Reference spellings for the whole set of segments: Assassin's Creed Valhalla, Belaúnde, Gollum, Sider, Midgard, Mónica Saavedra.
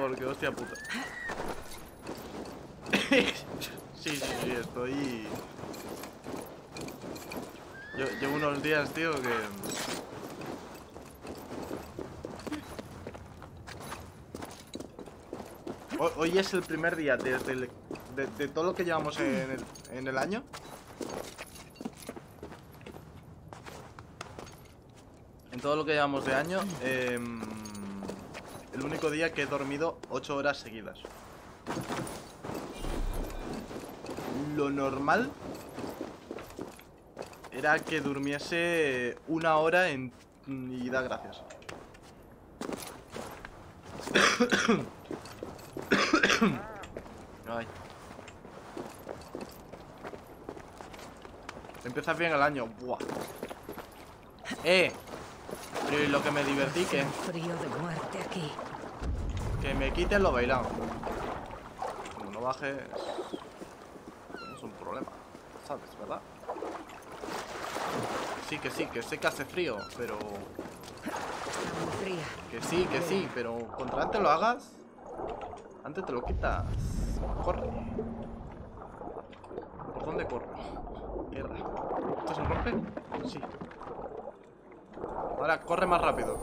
porque hostia puta. Sí, sí, sí, estoy... Yo llevo unos días, tío, que... Hoy es el primer día desde de todo lo que llevamos en el año. En todo lo que llevamos de año, el único día que he dormido 8 horas seguidas. Lo normal era que durmiese una hora y da gracias. Ay. Empiezas bien el año. Buah. Pero y lo que me divertí, que... Frío de muerte aquí. Que me quiten lo bailado. Como no bajes... Es un problema, ¿sabes? ¿Verdad? Sí, que sé que hace frío, pero... que sí, pero... Contra antes lo hagas... Antes te lo quitas. Corre. ¿Por dónde corro? Mierda. ¿Esto se rompe? Sí. Ahora corre más rápido.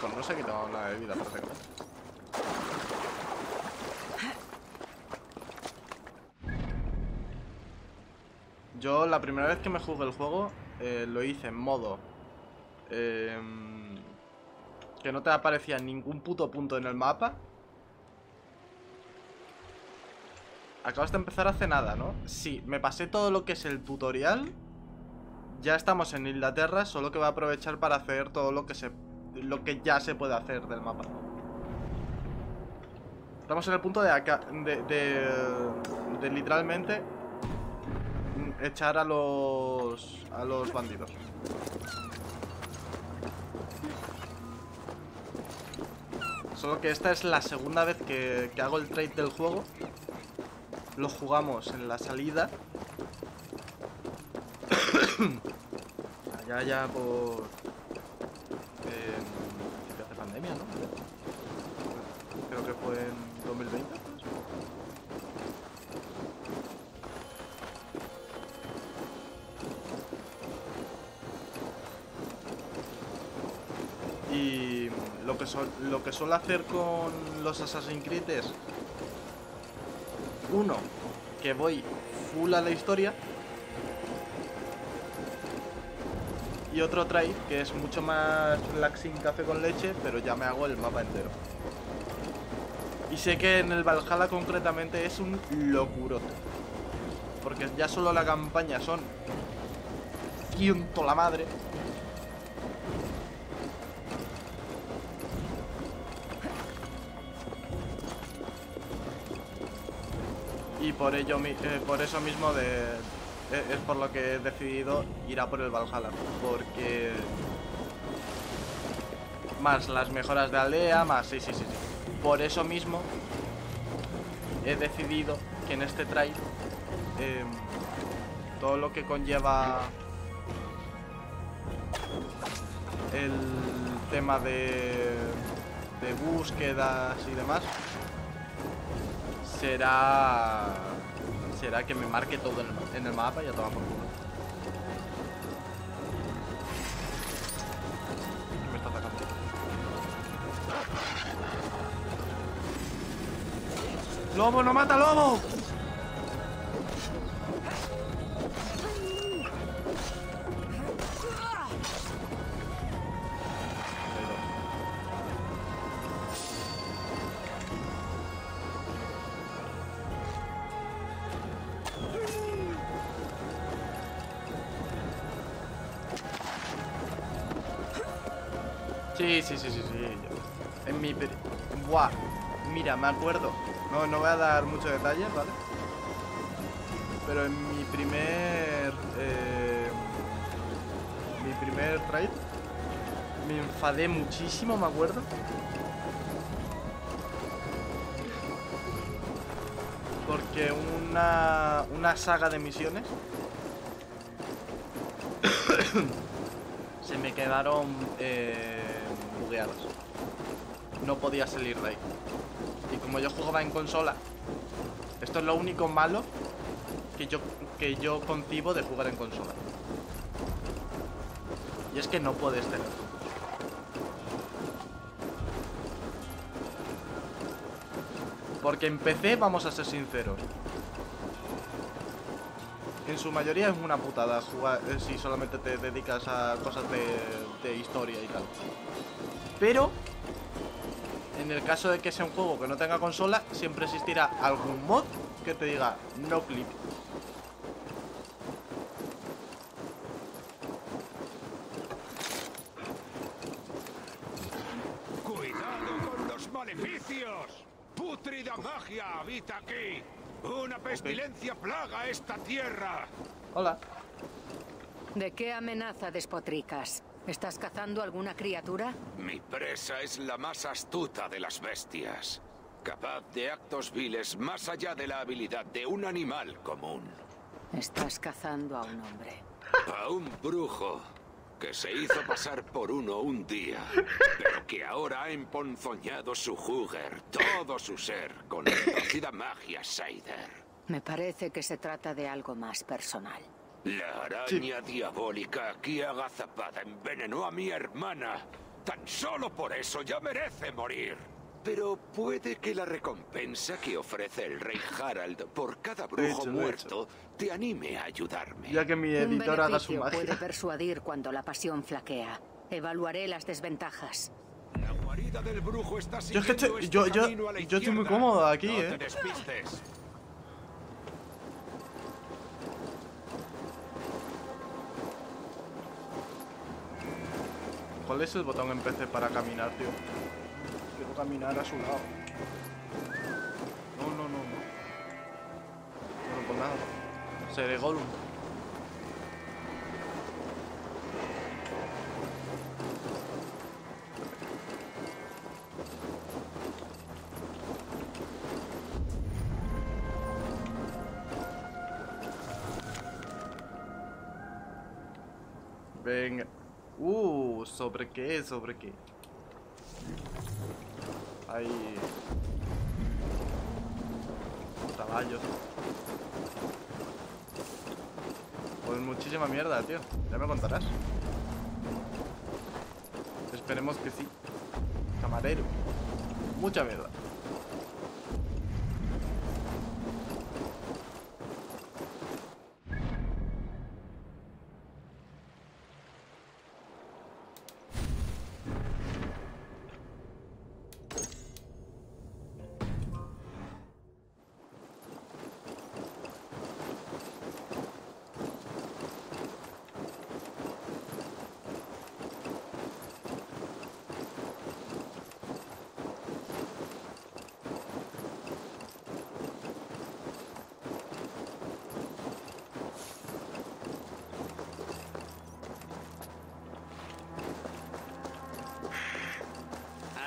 Pues no se ha quitado la bebida perfectamente. Yo la primera vez que me jugué el juego, lo hice en modo que no te aparecía ningún puto punto en el mapa. Acabas de empezar hace nada, ¿no? Sí, me pasé todo lo que es el tutorial. Ya estamos en Inglaterra, solo que voy a aprovechar para hacer todo lo que ya se puede hacer del mapa. Estamos en el punto de acá, de literalmente echar a los bandidos. Solo que esta es la segunda vez que hago el trade del juego. Lo jugamos en la salida. Allá ya por... que hace pandemia, ¿no? Creo que fue en 2020. Y lo que suelo hacer con los Assassin's Creed es... Uno, que voy full a la historia. Y otro trade, que es mucho más relaxing, café con leche, pero ya me hago el mapa entero. Y sé que en el Valhalla concretamente es un locurote. Porque ya solo la campaña son... ciento la madre. Y por eso mismo es por lo que he decidido ir a por el Valhalla. Porque... Más las mejoras de aldea, más... Sí. Por eso mismo he decidido que en este trail todo lo que conlleva el tema de búsquedas y demás... Será que me marque todo en el mapa y ya toma por culo. Me está atacando. ¡Lobo, no mata, lobo! Sí. En mi... Buah, mira, me acuerdo. No voy a dar muchos detalles, ¿vale? Pero en mi primer... raid me enfadé muchísimo, me acuerdo. Porque una saga de misiones se me quedaron bugueadas. No podía salir de ahí. Y como yo jugaba en consola, esto es lo único malo que yo concibo de jugar en consola. Y es que no puedes tener. Porque en PC, vamos a ser sinceros, en su mayoría es una putada jugar si solamente te dedicas a cosas de historia y tal. Pero en el caso de que sea un juego que no tenga consola, siempre existirá algún mod que te diga no clip. Cuidado con los maleficios. Pútrida magia habita aquí. Una pestilencia plaga esta tierra. Hola. ¿De qué amenaza despotricas? ¿Estás cazando alguna criatura? Mi presa es la más astuta de las bestias, capaz de actos viles más allá de la habilidad de un animal común. Estás cazando a un hombre. A un brujo que se hizo pasar por uno un día, pero que ahora ha emponzoñado su jugger, todo su ser, con retorcida magia Sider. Me parece que se trata de algo más personal. La araña diabólica aquí agazapada envenenó a mi hermana. Tan solo por eso ya merece morir. Pero puede que la recompensa que ofrece el rey Harald por cada brujo muerto te anime a ayudarme. Ya que mi editora haga su magia. Puede persuadir cuando la pasión flaquea. Evaluaré las desventajas. La guarida del brujo está siguiendo este camino a la izquierda. Yo estoy muy cómodo aquí, no te despistes. ¿Cuál es el botón en PC para caminar, tío? Quiero caminar a su lado. No. Bueno, pues nada. Seré Gollum. Venga. ¿Sobre qué? ¿Sobre qué? Hay caballos. Pues muchísima mierda, tío. Ya me contarás. Esperemos que sí. Camarero. Mucha mierda.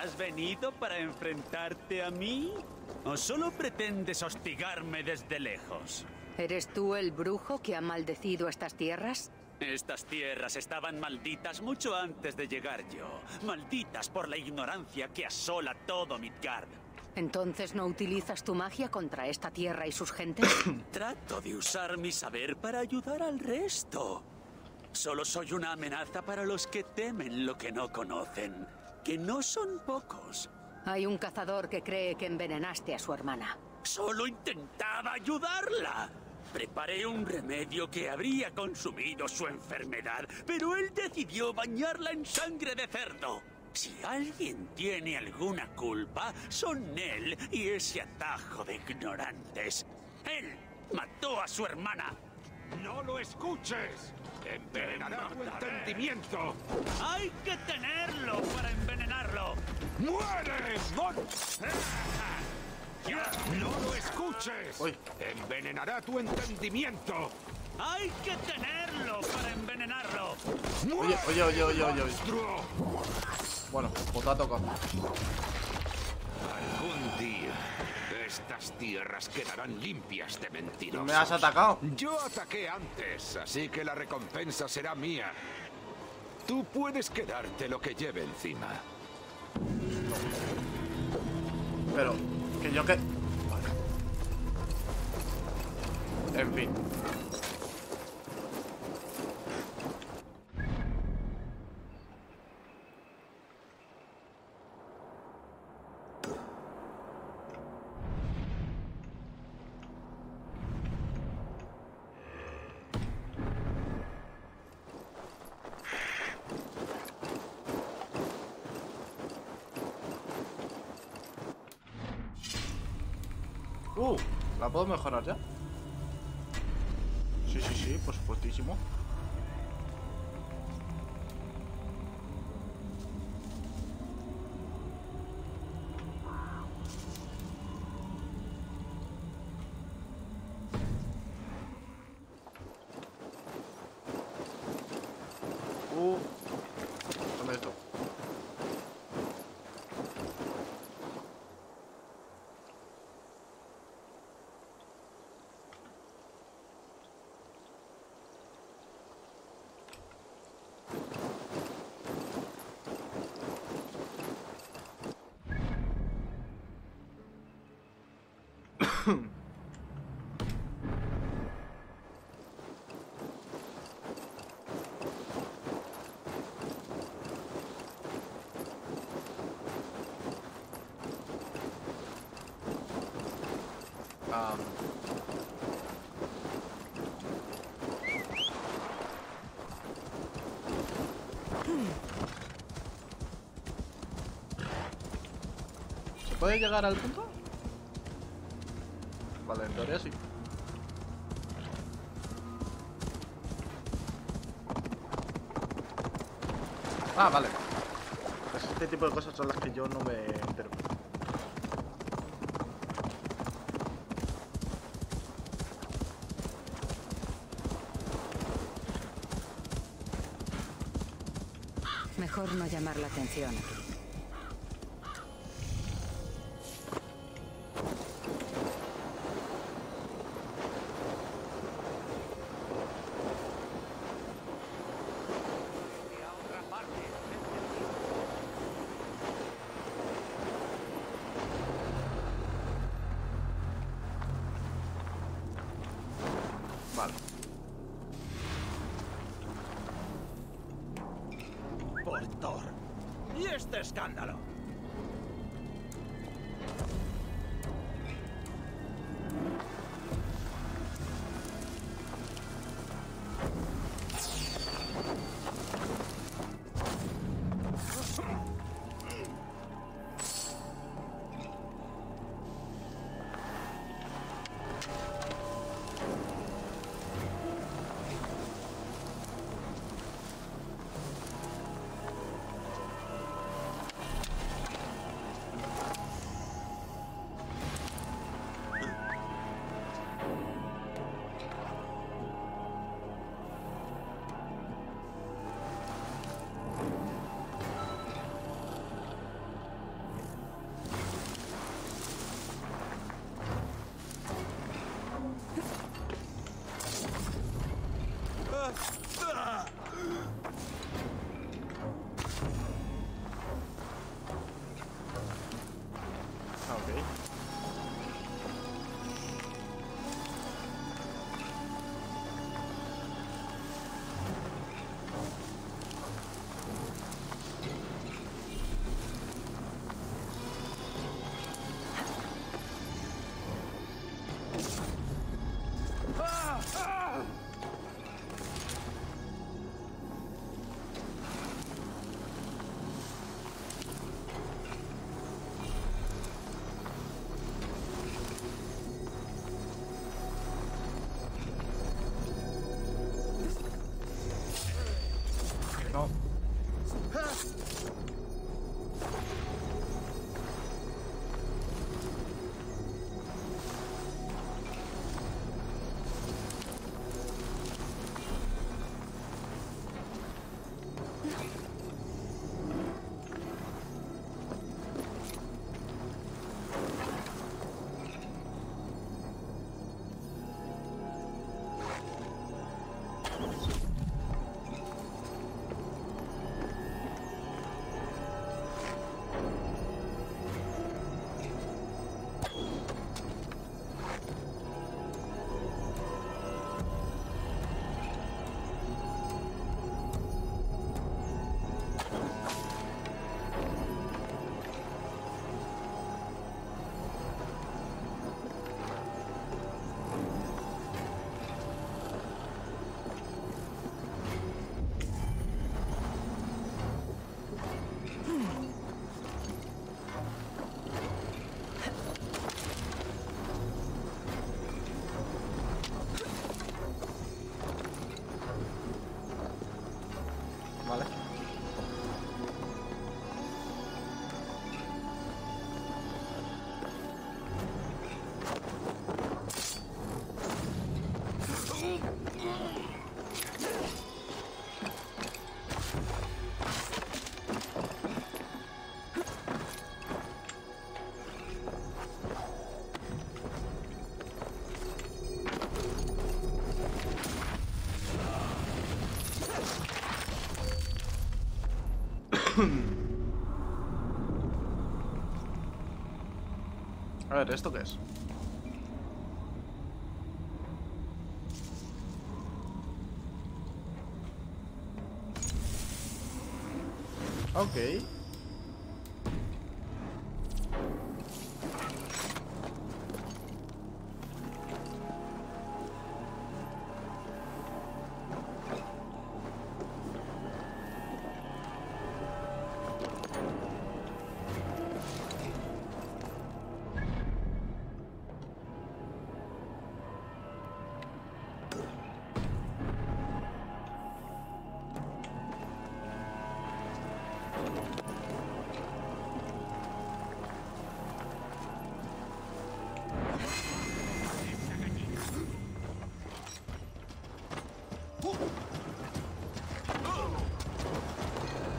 ¿Has venido para enfrentarte a mí? ¿O solo pretendes hostigarme desde lejos? ¿Eres tú el brujo que ha maldecido estas tierras? Estas tierras estaban malditas mucho antes de llegar yo. Malditas por la ignorancia que asola todo Midgard. ¿Entonces no utilizas tu magia contra esta tierra y sus gentes? Trato de usar mi saber para ayudar al resto. Solo soy una amenaza para los que temen lo que no conocen. Que no son pocos. Hay un cazador que cree que envenenaste a su hermana. Solo intentaba ayudarla. Preparé un remedio que habría consumido su enfermedad, pero él decidió bañarla en sangre de cerdo. Si alguien tiene alguna culpa, son él y ese atajo de ignorantes. Él mató a su hermana. ¡No lo escuches! ¡Envenenará tu entendimiento! ¡Hay que tenerlo para envenenarlo! ¡Muere, mon! ¡Ya no lo escuches! Uy. ¡Envenenará tu entendimiento! ¡Hay que tenerlo para envenenarlo! ¡Muere, oye! Bueno, pues te ha tocado. Algún día Estas tierras quedarán limpias de mentirosos. ¿Me has atacado? Yo ataqué antes, así que la recompensa será mía. Tú puedes quedarte lo que lleve encima. Pero, que yo que... Vale. En fin. ¿La puedo mejorar ya? Sí, sí, sí, por supuestísimo. ¿Se puede llegar al punto? Vale, en teoría sí. Ah, vale. Pues este tipo de cosas son las que yo no me entero. Mejor no llamar la atención. Escándalo. A ver, ¿esto qué es? Ok.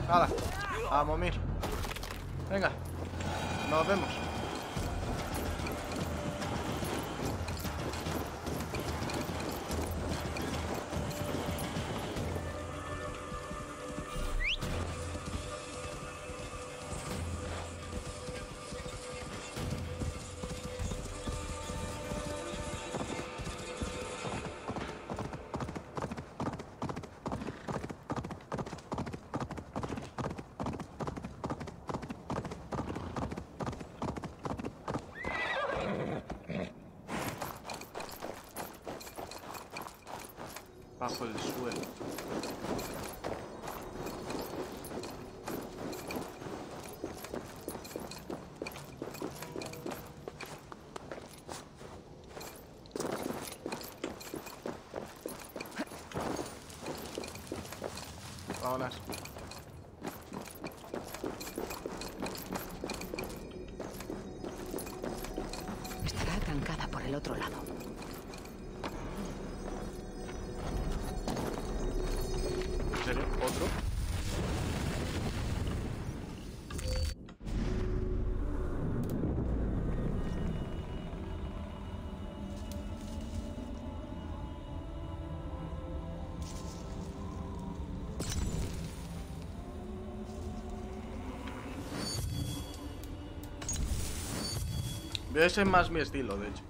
Nada, a momir. Venga, nos vemos. Bajo el suelo. Vámonos. Estará atancada por el otro lado. Ese es más mi estilo, de hecho.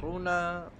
Una